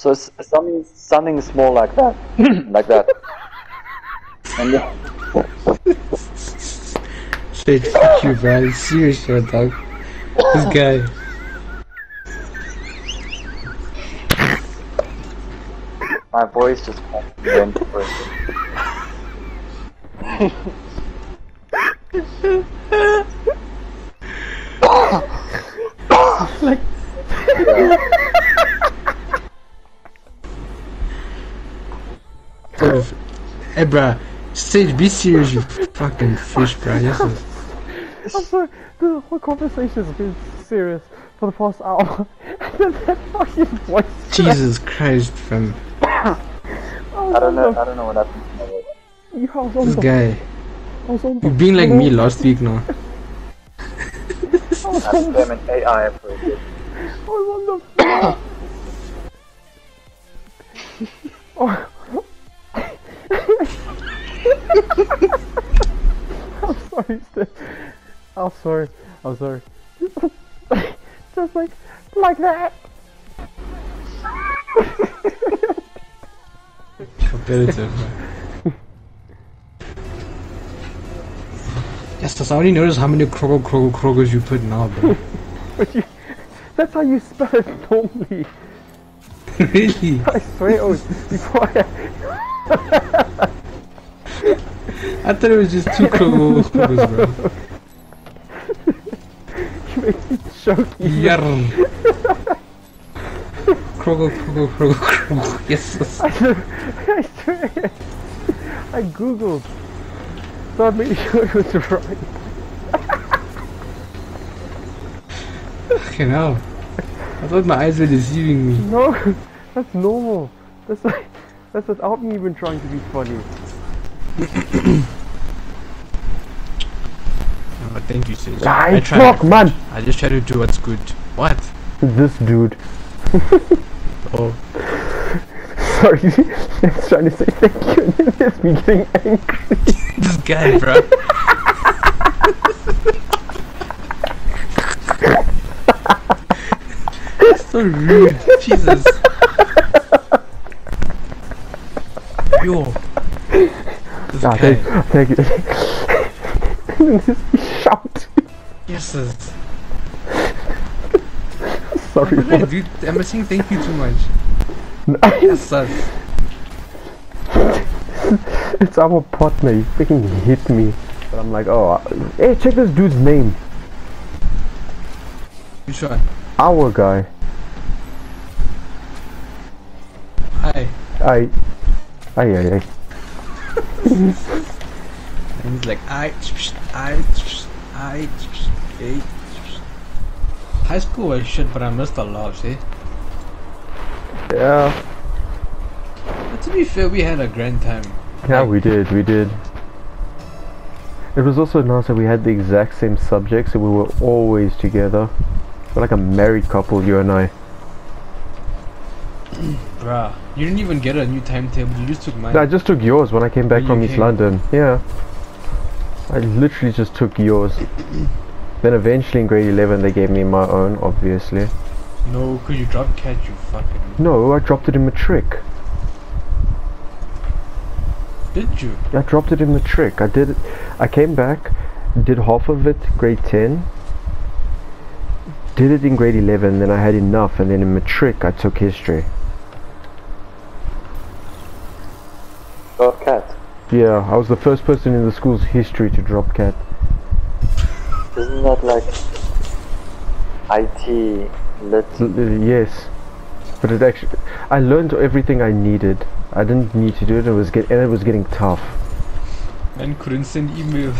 So something small like that, like that. And Sage, fuck you, bro. It's serious, bro, dog. This guy. My voice just went for it. Like. Bro. Hey, bruh. Sage, be serious, you fucking fish, bruh. Yes, I'm sorry, the whole conversation has been serious for the past hour. And then that fucking voice. Jesus Christ, fam. I don't know what happened. This guy. You've been like me last week now. I'm an AI operator. I was on the floor. I'm sorry, Steph. I'm sorry. Just like that. Competitive. Yes, I only noticed how many krogers you put now, bro. But you, that's how you spell it normally. Really? I swear, oh, before I. I thought it was just two crocos, bro. You made me choke. Yarn. Croco. Yes. I swear. I googled. So I made sure it was right. Fucking hell. I thought my eyes were deceiving me. No, that's normal. That's like, that's without me even trying to be funny. Oh, thank you, Sage. I talk, man. I just try to do what's good. What? This dude. Oh. Sorry, I was trying to say thank you, and then it's me getting angry. This guy, bro. So rude. Jesus. Yo. Ah, thank you. Shout. Yes, sir. Sorry. Dude, am I saying thank you too much? No. Yes, sir. It's our partner. You freaking hit me. But I'm like, oh, hey, check this dude's name. Which one? Our guy. Hi. And he's like, I high school was shit, but I missed a lot, see? Yeah. But to be fair, we had a grand time. Yeah, like, we did. It was also nice that we had the exact same subjects, so we were always together. We're like a married couple, you and I. Bruh, you didn't even get a new timetable, you just took mine. I just took yours when I came back from East London. Yeah. I literally just took yours. Then eventually in grade 11 they gave me my own, obviously. No, because you dropped cat, you fucking... No, I dropped it in matric. Did you? I dropped it in matric. I did it. I came back, did half of it, grade 10. Did it in grade 11, then I had enough, and then in matric I took history. Drop cat? Yeah, I was the first person in the school's history to drop cat. Isn't that like IT lit? Yes, but it actually, I learned everything I needed. I didn't need to do it. And it was getting tough. Man couldn't send email.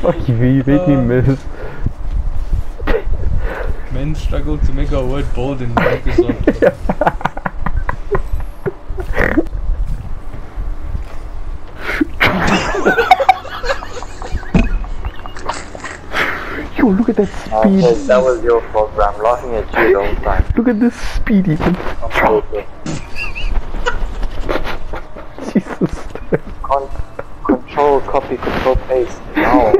Fuck you, you made me miss. Men struggle to make a word bold in Microsoft. Yo, look at that speed. Okay, that was your fault, bro. I'm laughing at you the whole time. Look at this speed, Ethan. Jesus. Control, copy, control, paste. No.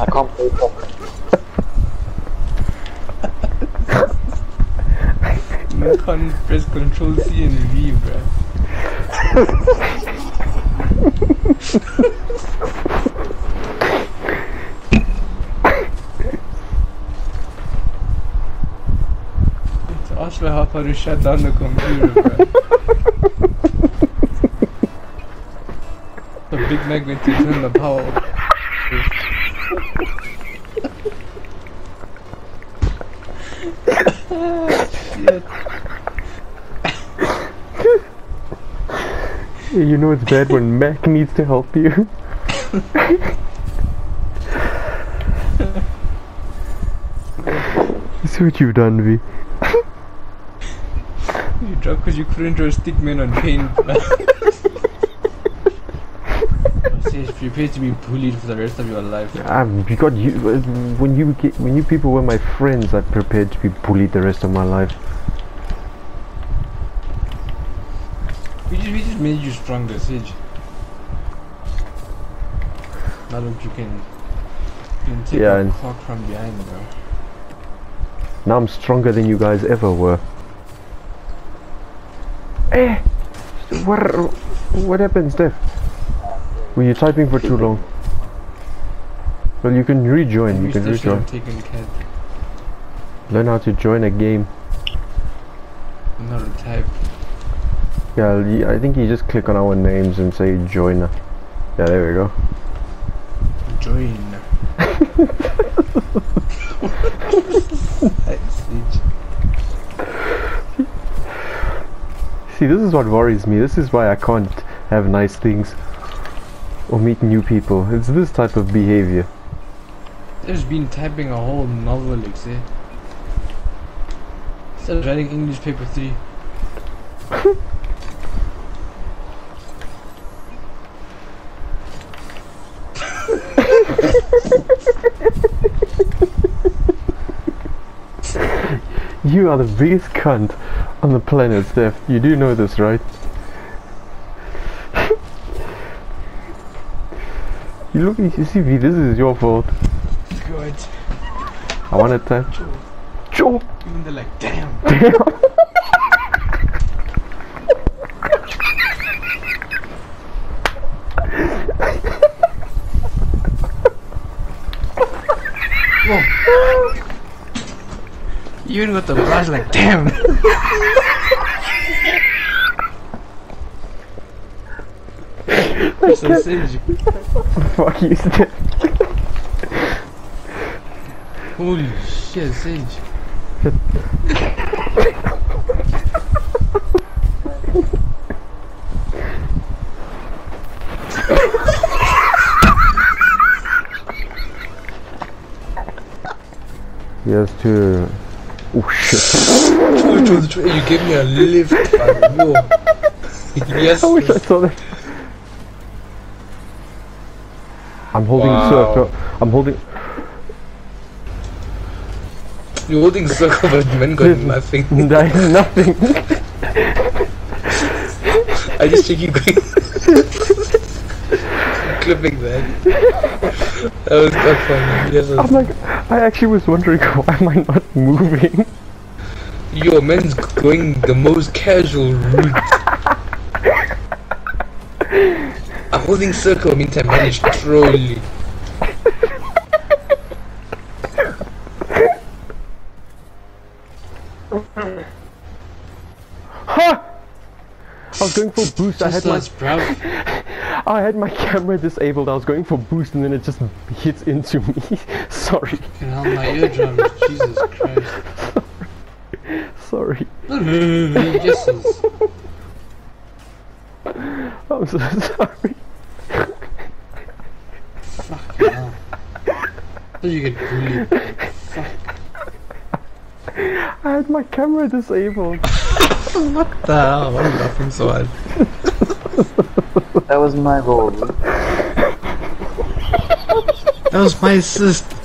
I can't play properly. You can't press Ctrl C and V, bruh. So ask me how to shut down the computer, bruh. The Big Mac went to turn the power off. Shit. You know it's bad when Mac needs to help you. See what you've done, V. You dropped because you couldn't draw stickman on paint. Sage, prepare to be bullied for the rest of your life. God, you, when you people were my friends, I prepared to be bullied the rest of my life. We just made you stronger, Sage. Now look, you can take the clock from behind, bro. Now I'm stronger than you guys ever were. Eh, what happened, Steph? Were you typing for too long? Well, you can rejoin, Learn how to join a game. Not a type. Yeah, I think you just click on our names and say join. Yeah, there we go. Join. See, this is what worries me. This is why I can't have nice things or meet new people. It's this type of behavior. There's been typing a whole novel, Alexei. Instead of writing English paper 3. You are the biggest cunt on the planet, Steph. You do know this, right? You see, V, this is your fault. Good. I want to touch. Chop! Even they're like, damn! Damn! You even got the brush like, damn! So Sage. Fuck you, Steph. Holy shit, Sage. He has to... Oh shit. You gave me a lift. Yes. I wish I saw that. I'm holding circle. I'm holding. You're holding circle, but man got nothing. Nothing. I just check you guys. Clipping that. That was quite funny. Yes, I'm like, I actually was wondering why am I not moving? Yo, man's going the most casual route. I'm holding circle, meantime manage trolley. Huh! I was going for boost. I had my camera disabled. I was going for boost, and then it just hits into me. Sorry. And on my eardrum, Jesus Christ. Sorry. Sorry. I'm so sorry. Fuck no. So you get bullied. Fuck. I had my camera disabled. What the hell? I'm laughing so hard. That was my goal. That was my assist.